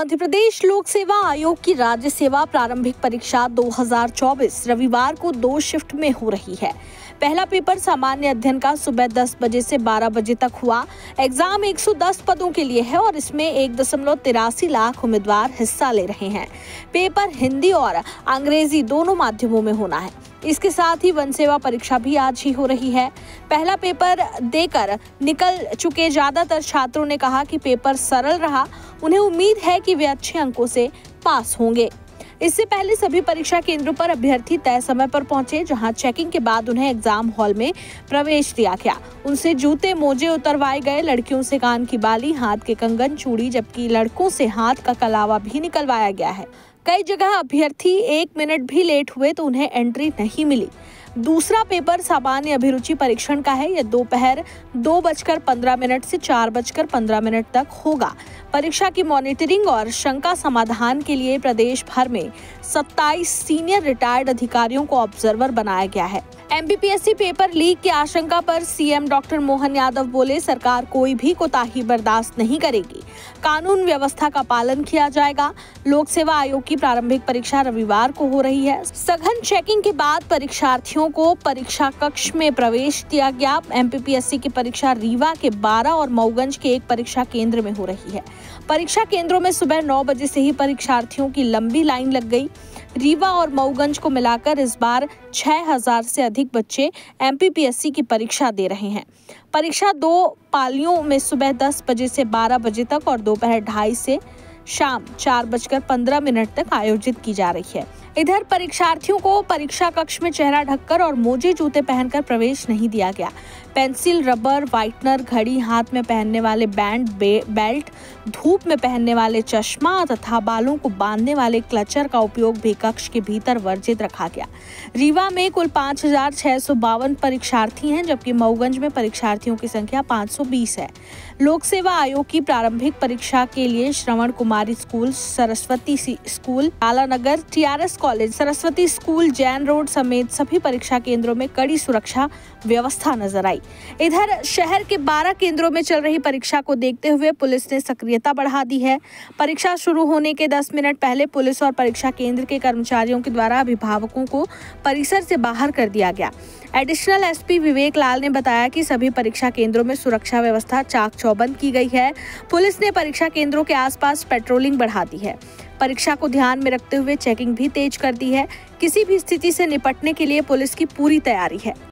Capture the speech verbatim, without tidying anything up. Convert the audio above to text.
मध्य प्रदेश लोक सेवा आयोग की राज्य सेवा प्रारंभिक परीक्षा दो हज़ार चौबीस रविवार को दो शिफ्ट में हो रही है। पहला पेपर सामान्य अध्ययन का सुबह दस बजे से बारह बजे तक हुआ। एग्जाम एक सौ दस पदों के लिए है और इसमें एक दशमलव तिरासी लाख उम्मीदवार हिस्सा ले रहे हैं। पेपर हिंदी और अंग्रेजी दोनों माध्यमों में होना है। इसके साथ ही वन सेवा परीक्षा भी आज ही हो रही है। पहला पेपर देकर निकल चुके ज्यादातर छात्रों ने कहा कि पेपर सरल रहा, उन्हें उम्मीद है कि वे अच्छे अंकों से पास होंगे। इससे पहले सभी परीक्षा केंद्रों पर अभ्यर्थी तय समय पर पहुंचे, जहां चेकिंग के बाद उन्हें एग्जाम हॉल में प्रवेश दिया गया। उनसे जूते मोजे उतरवाए गए, लड़कियों से कान की बाली, हाथ के कंगन, चूड़ी, जबकि लड़कों से हाथ का कलावा भी निकलवाया गया है। कई जगह अभ्यर्थी एक मिनट भी लेट हुए तो उन्हें एंट्री नहीं मिली। दूसरा पेपर सामान्य अभिरुचि परीक्षण का है। यह दोपहर दो बजकर पंद्रह मिनट से चार बजकर पंद्रह मिनट तक होगा। परीक्षा की मॉनिटरिंग और शंका समाधान के लिए प्रदेश भर में सत्ताईस सीनियर रिटायर्ड अधिकारियों को ऑब्जर्वर बनाया गया है। एमबीपीएससी पेपर लीक की आशंका पर सीएम डॉक्टर मोहन यादव बोले, सरकार कोई भी कोताही बर्दाश्त नहीं करेगी, कानून व्यवस्था का पालन किया जाएगा। लोक सेवा आयोग की प्रारंभिक परीक्षा रविवार को हो रही है। सघन चेकिंग के बाद परीक्षार्थियों को परीक्षा कक्ष में प्रवेश दिया गया। एमबीपीएससी की परीक्षा रीवा के बारह और मऊगंज के एक परीक्षा केंद्र में हो रही है। परीक्षा केंद्रों में सुबह नौ बजे से ही परीक्षार्थियों की लंबी लाइन लग गई। रीवा और मऊगंज को मिलाकर इस बार छह हज़ार से अधिक बच्चे एमपीपीएससी की परीक्षा दे रहे हैं। परीक्षा दो पालियों में सुबह दस बजे से बारह बजे तक और दोपहर ढाई से शाम चार बजकर पंद्रह मिनट तक आयोजित की जा रही है। इधर परीक्षार्थियों को परीक्षा कक्ष में चेहरा ढककर और मोजे जूते पहनकर प्रवेश नहीं दिया गया। पेंसिल, रबर, व्हाइटनर, घड़ी, हाथ में पहनने वाले बैंड, बेल्ट, धूप में पहनने वाले चश्मा तथा बालों को बांधने वाले क्लचर का उपयोग भी कक्ष के भीतर वर्जित रखा गया। रीवा में कुल पाँच हजार छह सौ बावन परीक्षार्थी हैं, जबकि मऊगंज में परीक्षार्थियों की संख्या पाँच सौ बीस है। लोक सेवा आयोग की प्रारंभिक परीक्षा के लिए श्रवण मारी स्कूल, सरस्वती स्कूल, आला Nagar, T R S college, Saraswati school, Jain road समेत सभी परीक्षा केंद्रों में कड़ी सुरक्षा व्यवस्था नजर आई। इधर शहर के बारह केंद्रों में चल रही परीक्षा को देखते हुए पुलिस ने सक्रियता बढ़ा दी है। परीक्षा शुरू होने के दस मिनट पहले पुलिस और परीक्षा केंद्र के कर्मचारियों के द्वारा अभिभावकों को परिसर से बाहर कर दिया गया। एडिशनल एसपी विवेक लाल ने बताया कि सभी परीक्षा केंद्रों में सुरक्षा व्यवस्था चाक चौबंद की गई है। पुलिस ने परीक्षा केंद्रों के आसपास पेट्रोलिंग बढ़ा दी है। परीक्षा को ध्यान में रखते हुए चेकिंग भी तेज कर दी है। किसी भी स्थिति से निपटने के लिए पुलिस की पूरी तैयारी है।